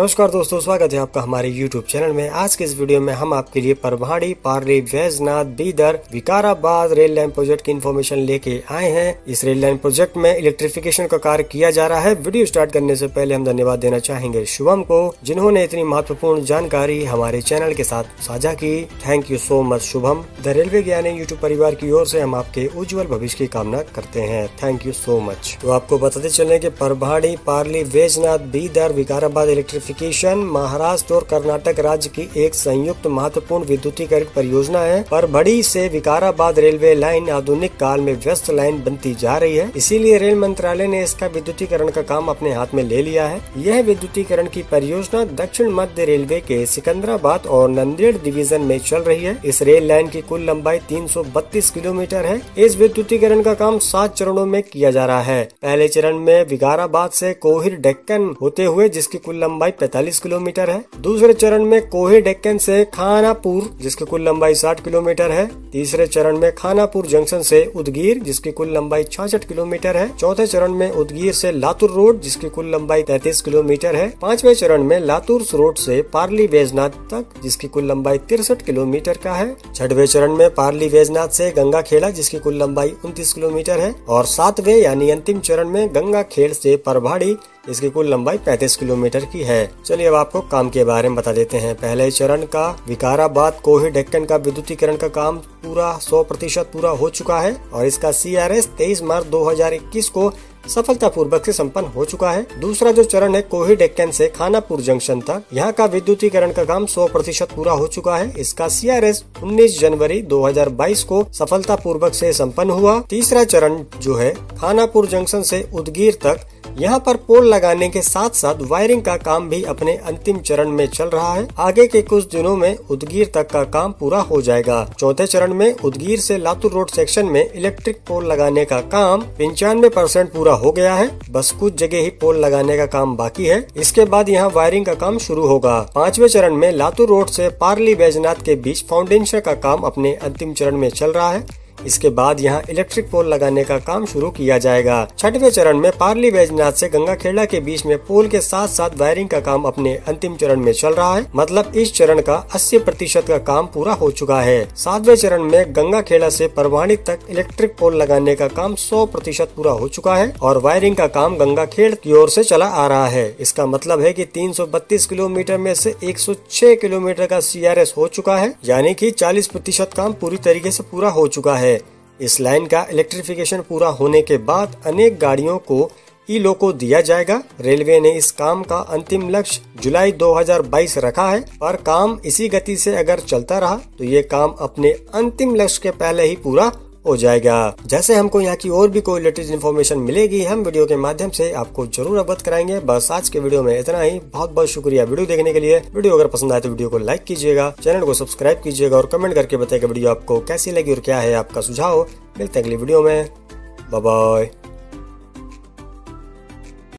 नमस्कार दोस्तों, स्वागत है आपका हमारे YouTube चैनल में। आज के इस वीडियो में हम आपके लिए Parbhani Parli Vaijnath Bidar Vikarabad rail line project की इन्फॉर्मेशन लेके आए हैं। इस रेल लाइन प्रोजेक्ट में इलेक्ट्रिफिकेशन का कार्य किया जा रहा है। वीडियो स्टार्ट करने से पहले हम धन्यवाद देना चाहेंगे शुभम को, जिन्होंने इतनी महत्वपूर्ण जानकारी हमारे चैनल के साथ साझा की। Thank you so much Shubham. The railway Gyani YouTube परिवार की ओर से हम आपके उज्जवल भविष्य की कामना करते हैं। Thank you so much. तो आपको बताते चले कि परभाड़ी पार्ली वैजनाथ बीदर विकाराबाद इलेक्ट्रिक महाराष्ट्र और कर्नाटक राज्य की एक संयुक्त महत्वपूर्ण विद्युतीकरण परियोजना है। परभड़ी से विकाराबाद रेलवे लाइन आधुनिक काल में व्यस्त लाइन बनती जा रही है, इसीलिए रेल मंत्रालय ने इसका विद्युतीकरण का काम अपने हाथ में ले लिया है। यह विद्युतीकरण की परियोजना दक्षिण मध्य रेलवे के सिकंदराबाद और नंदेड डिवीजन में चल रही है। इस रेल लाइन की कुल लंबाई 332 किलोमीटर है। इस विद्युतीकरण का काम 7 चरणों में किया जा रहा है। पहले चरण में विकाराबाद से कोहिर डेक्कन होते हुए, जिसकी कुल लंबाई 45 किलोमीटर है। दूसरे चरण में कोहे डेक्कन से खानापुर, जिसकी कुल लंबाई 60 किलोमीटर है। तीसरे चरण में खानापुर जंक्शन से उदगीर, जिसकी कुल लंबाई 66 किलोमीटर है। चौथे चरण में उदगीर से लातूर रोड, जिसकी कुल लंबाई 33 किलोमीटर है। पांचवे चरण में लातूर रोड से पार्ली वैजनाथ तक, जिसकी कुल लंबाई 63 किलोमीटर का है। छठवे चरण में पार्ली वैजनाथ से गंगा खेड़ा, जिसकी कुल लंबाई 29 किलोमीटर है। और सातवें यानी अंतिम चरण में गंगा खेड़ से परभाड़ी, इसकी कुल लंबाई 35 किलोमीटर की है। चलिए अब आपको काम के बारे में बता देते हैं। पहले चरण का विकाराबाद कोही डेक्कन का विद्युतीकरण का काम पूरा 100% पूरा हो चुका है और इसका CRS 23 मार्च 2021 को सफलतापूर्वक से संपन्न हो चुका है। दूसरा जो चरण है कोही डेक्कन से खानापुर जंक्शन तक, यहाँ का विद्युतीकरण का काम 100% पूरा हो चुका है। इसका CRS 19 जनवरी 2022 को सफलतापूर्वक से संपन्न हुआ। तीसरा चरण जो है खानापुर जंक्शन से उदगीर तक, यहाँ पर पोल लगाने के साथ साथ वायरिंग का काम भी अपने अंतिम चरण में चल रहा है। आगे के कुछ दिनों में उदगीर तक का काम पूरा हो जाएगा। चौथे चरण में उदगीर से लातूर रोड सेक्शन में इलेक्ट्रिक पोल लगाने का काम 95% पूरा हो गया है। बस कुछ जगह ही पोल लगाने का काम बाकी है। इसके बाद यहाँ वायरिंग का काम शुरू होगा। पांचवे चरण में लातूर रोड से पार्ली वैजनाथ के बीच फाउंडेशन का काम अपने अंतिम चरण में चल रहा है। इसके बाद यहाँ इलेक्ट्रिक पोल लगाने का काम शुरू किया जाएगा। छठवें चरण में पार्ली वैजनाथ से गंगा खेड़ा के बीच में पोल के साथ साथ वायरिंग का काम अपने अंतिम चरण में चल रहा है। मतलब इस चरण का 80% का काम पूरा हो चुका है। सातवें चरण में गंगा खेड़ा से परवाणी तक इलेक्ट्रिक पोल लगाने का काम 100% पूरा हो चुका है और वायरिंग का काम गंगा खेड़ की ओर से चला आ रहा है। इसका मतलब है कि 332 किलोमीटर में से 106 किलोमीटर का CRS हो चुका है, यानी कि 40% काम पूरी तरीके से पूरा हो चुका है। इस लाइन का इलेक्ट्रिफिकेशन पूरा होने के बाद अनेक गाड़ियों को ई लोको दिया जाएगा। रेलवे ने इस काम का अंतिम लक्ष्य जुलाई 2022 रखा है, पर काम इसी गति से अगर चलता रहा तो ये काम अपने अंतिम लक्ष्य के पहले ही पूरा हो जाएगा। जैसे हमको यहाँ की और भी कोई लेटेस्ट इन्फॉर्मेशन मिलेगी, हम वीडियो के माध्यम से आपको जरूर अवगत कराएंगे। बस आज के वीडियो में इतना ही। बहुत बहुत शुक्रिया वीडियो देखने के लिए। वीडियो अगर पसंद आए तो वीडियो को लाइक कीजिएगा, चैनल को सब्सक्राइब कीजिएगा और कमेंट करके बताइएगा वीडियो आपको कैसी लगी और क्या है आपका सुझाव। मिलते हैं अगली वीडियो में। Bye bye.